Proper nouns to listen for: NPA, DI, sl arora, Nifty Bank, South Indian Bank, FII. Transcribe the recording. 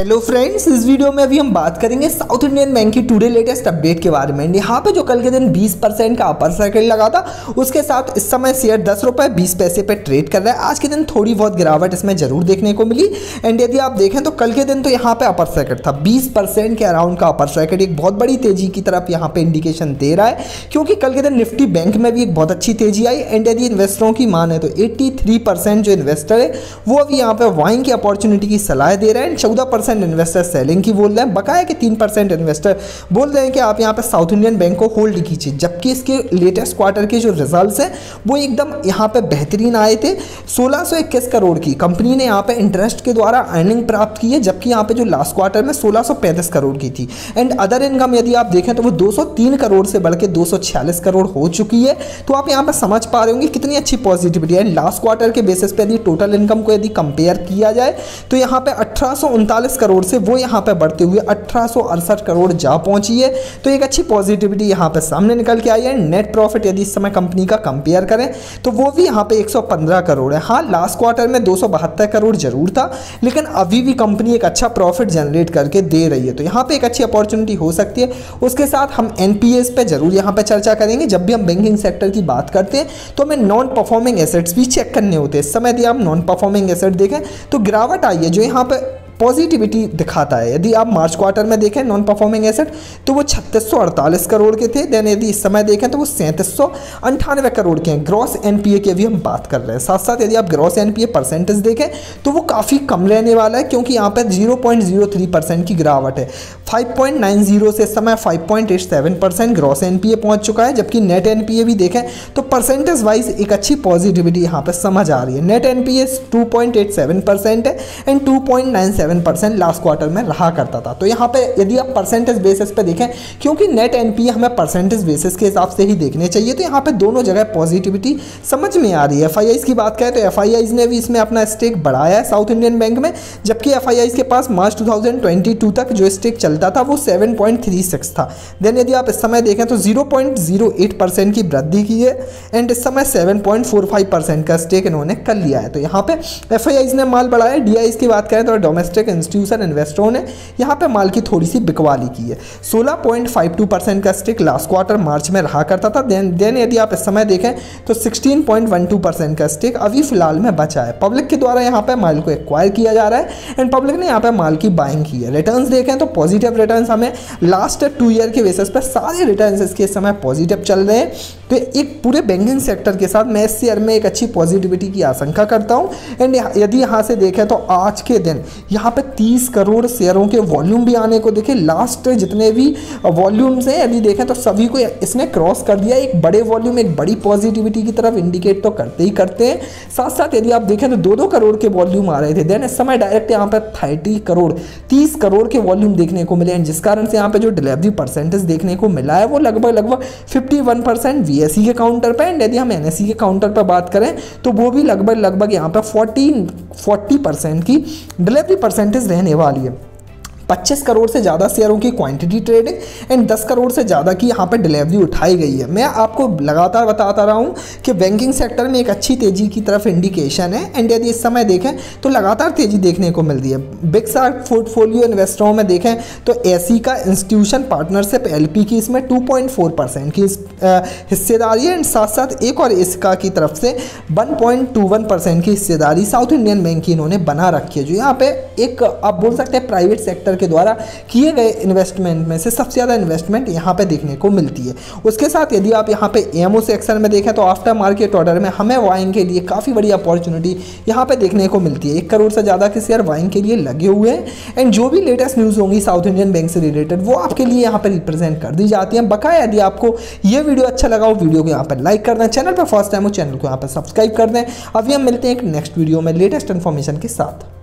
Hello friends, इस video में अभी हम बात करेंगे साउथ इंडियन बैंक की टुडे लेटेस्ट अपडेट के बारे में। यहाँ पे जो कल के दिन 20% का अपर सर्किल लगा था, उसके साथ इस समय शेयर ₹10.20 पे ट्रेड कर रहा है। आज के दिन थोड़ी बहुत गिरावट इसमें जरूर देखने को मिली। एंड यदि आप देखें तो कल के दिन तो यहाँ पे अपर सर्किट था, 20% के अराउंड का अपर सर्किट, एक बहुत बड़ी तेजी की तरफ यहाँ पे इंडिकेशन दे रहा है, क्योंकि कल के दिन निफ्टी बैंक में भी एक बहुत अच्छी तेजी आई। एंड यदि इन्वेस्टरों की माने तो 83% जो इन्वेस्टर है वो अभी यहाँ पे वाइंग की अपॉर्चुनिटी की सलाह दे रहे हैं। 14% इन्वेस्टर सेलिंग की बोल रहे हैं, बकाया के 3% इन्वेस्टर बोल रहे हैं कि आप यहां पे साउथ इंडियन बैंक को होल्ड कीजिए, जबकि इसके लेटेस्ट क्वार्टर के जो रिजल्ट्स हैं वो एकदम यहां पे बेहतरीन आए थे। 1621 करोड़ की कंपनी ने यहां पे इंटरेस्ट के द्वारा अर्निंग प्राप्त की है, जबकि यहां पे जो लास्ट क्वार्टर में 1635 करोड़ की थी। एंड अदर इनकम यदि आप देखें तो वो 203 करोड़ से बढ़कर 246 करोड़ हो चुकी है। तो आप यहां पर समझ पा रहे होंगे कितनी अच्छी पॉजिटिविटी है। लास्ट क्वार्टर के बेसिस पे यदि टोटल इनकम को यदि कंपेयर किया जाए तो यहां पे 1839 करोड़ से वो यहाँ पे बढ़ते हुए 1868 करोड़ जा पहुंची है। तो एक अच्छी पॉजिटिविटी यहाँ पे सामने निकल के आई है। नेट प्रॉफिट यदि इस समय कंपनी का कंपेयर करें तो वो भी यहाँ पे 115 करोड़ है। हाँ, लास्ट क्वार्टर में 272 करोड़ जरूर था, लेकिन अभी भी कंपनी एक अच्छा प्रॉफिट जनरेट करके दे रही है। तो यहाँ पे एक अच्छी अपॉर्चुनिटी हो सकती है। उसके साथ हम एनपीएस पे जरूर यहाँ पे चर्चा करेंगे। जब भी हम बैंकिंग सेक्टर की बात करते हैं तो हमें नॉन परफॉर्मिंग एसेट्स भी चेक करने होते हैं। इस समय यदि आप नॉन परफॉर्मिंग एसेट देखें तो गिरावट आई है, जो यहाँ पे पॉजिटिविटी दिखाता है। यदि आप मार्च क्वार्टर में देखें नॉन परफॉर्मिंग एसेट तो वो 3648 करोड़ के थे। देन यदि इस समय देखें तो वो 3798 करोड़ के हैं। ग्रॉस एनपीए की अभी हम बात कर रहे हैं। साथ साथ यदि आप ग्रॉस एनपीए परसेंटेज देखें तो वो काफ़ी कम रहने वाला है, क्योंकि यहाँ पर 0.03% की गिरावट है। 5.90 से इस समय 5.87% ग्रॉस एनपीए पहुँच चुका है, जबकि नेट एनपीए भी देखें तो परसेंटेज वाइज एक अच्छी पॉजिटिविटी यहाँ पर समझ आ रही है। नेट एनपीए 2.87% है एंड 2.97% लास्ट क्वार्टर में रहा करता था। तो यहाँ पे यदि आप परसेंटेज बेसिस पे देखें, क्योंकि नेट एनपीए हमें परसेंटेज बेसिस के हिसाब से ही देखने चाहिए, तो यहाँ पे दोनों जगह पॉजिटिविटी समझ में आ रही है। एफआईआईज की बात करें तो एफआईआईज ने भी इसमें अपना स्टेक बढ़ाया है साउथ इंडियन बैंक में, जबकि एफआईआईज के पास मार्च 2022 तक जो स्टेक चलता था वो 7.36 था। देन यदि आप इस समय देखें तो 0.08% की वृद्धि की है एंड इस समय 7.45% का स्टेक इन्होंने कर लिया है। तो यहाँ पे एफआईआईज ने माल बढ़ाया। डीआईज की बात करें तो डोमेस्टिक इंस्टीट्यूशन इन्वेस्टरों ने यहाँ पे माल की थोड़ी सी बिकवाली की है। 16.52% का स्टेक लास्ट क्वार्टर मार्च में रहा करता था। देन यदि आप इस समय देखें तो 16.12% का स्टेक अभी फिलहाल में बचा है। पब्लिक के द्वारा यहाँ पे माल को एक्वायर किया जा रहा है एंड पब्लिक ने यहाँ पे माल की बाइंग की है। रिटर्न्स देखें तो पॉजिटिव रिटर्न्स हमें लास्ट 2 ईयर के बेसिस पर सारे रिटर्न्स इसके समय पॉजिटिव चल रहे हैं। तो एक पूरे बैंकिंग सेक्टर के साथ मैं इस शेयर में एक अच्छी पॉजिटिविटी की आशंका करता हूँ। एंड यदि यहाँ से देखें तो आज के दिन यहाँ पे 30 करोड़ शेयरों के वॉल्यूम भी आने को देखे। लास्ट जितने भी वॉल्यूम्स हैं यदि देखें तो सभी को इसने क्रॉस कर दिया। एक बड़े वॉल्यूम एक बड़ी पॉजिटिविटी की तरफ इंडिकेट तो करते ही करते हैं। साथ साथ यदि आप देखें तो 2-2 करोड़ के वॉल्यूम आ रहे थे। देन इस समय डायरेक्ट यहाँ पर 30 करोड़ के वॉल्यूम देखने को मिले, जिस कारण से यहाँ पर जो डिलीवरी परसेंटेज देखने को मिला है वो लगभग 51% VSC के काउंटर पर। एंड यदि हम NSC के काउंटर पर बात करें तो वो भी लगभग यहाँ पर 40% की डिलीवरी परसेंटेज रहने वाली है। 25 करोड़ से ज़्यादा शेयरों की क्वांटिटी ट्रेडिंग एंड 10 करोड़ से ज़्यादा की यहाँ पर डिलीवरी उठाई गई है। मैं आपको लगातार बताता रहा हूँ कि बैंकिंग सेक्टर में एक अच्छी तेज़ी की तरफ इंडिकेशन है। एंड यदि इस समय देखें तो लगातार तेज़ी देखने को मिल रही है। बिग सार्क पोर्टफोलियो इन्वेस्टरों में देखें तो एसी का इंस्टीट्यूशन पार्टनरशिप LP की इसमें 2.4% की हिस्सेदारी है एंड साथ साथ एक और इसका की तरफ से 1.21% की हिस्सेदारी साउथ इंडियन बैंक की इन्होंने बना रखी है, जो यहाँ पर एक आप बोल सकते हैं प्राइवेट सेक्टर के द्वारा किए गए इन्वेस्टमेंट में से सबसे ज़्यादा इन्वेस्टमेंट यहाँ पे देखने को मिलती है। उसके साथ यदि आप यहाँ पे एमओ सेक्शन में देखें तो आफ्टर मार्केट ऑर्डर में हमें वाइंग के लिए काफ़ी बड़ी अपॉर्चुनिटी यहाँ पे देखने को मिलती है। 1 करोड़ से ज़्यादा के शेयर वाइंग के लिए लगे हुए हैं एंड जो भी लेटेस्ट न्यूज़ होंगी साउथ इंडियन बैंक से रिलेटेड वो आपके लिए यहाँ पर रिप्रेजेंट कर दी जाती है। बकाया यदि आपको ये वीडियो अच्छा लगा हो वीडियो को यहाँ पर लाइक कर दें, चैनल पर फर्स्ट टाइम हो चैनल को यहाँ पर सब्सक्राइब कर दें। अभी हम मिलते हैं एक नेक्स्ट वीडियो में लेटेस्ट इन्फॉर्मेशन के साथ।